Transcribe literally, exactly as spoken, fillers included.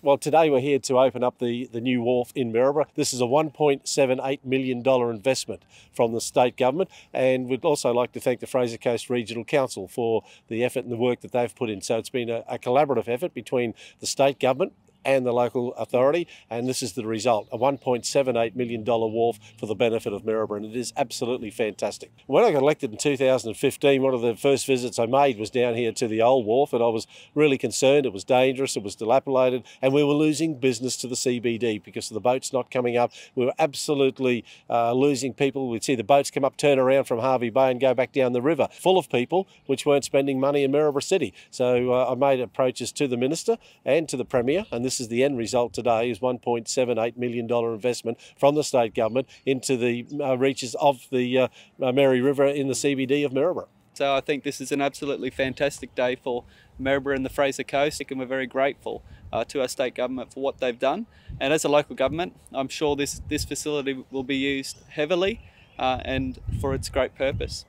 Well, today we're here to open up the, the new wharf in Maryborough. This is a one point seven eight million dollars investment from the state government, and we'd also like to thank the Fraser Coast Regional Council for the effort and the work that they've put in. So it's been a, a collaborative effort between the state government and the local authority, and this is the result, a one point seven eight million dollars wharf for the benefit of Maryborough, and it is absolutely fantastic. When I got elected in two thousand fifteen, one of the first visits I made was down here to the old wharf, and I was really concerned. It was dangerous, it was dilapidated, and we were losing business to the C B D because of the boats not coming up. We were absolutely uh, losing people. We'd see the boats come up, turn around from Harvey Bay and go back down the river, full of people which weren't spending money in Maryborough City. So uh, I made approaches to the Minister and to the Premier, and this is the end result today, is one point seven eight million dollars investment from the state government into the uh, reaches of the uh, Mary River in the C B D of Maryborough. So I think this is an absolutely fantastic day for Maryborough and the Fraser Coast, and we're very grateful uh, to our state government for what they've done. And as a local government, I'm sure this, this facility will be used heavily uh, and for its great purpose.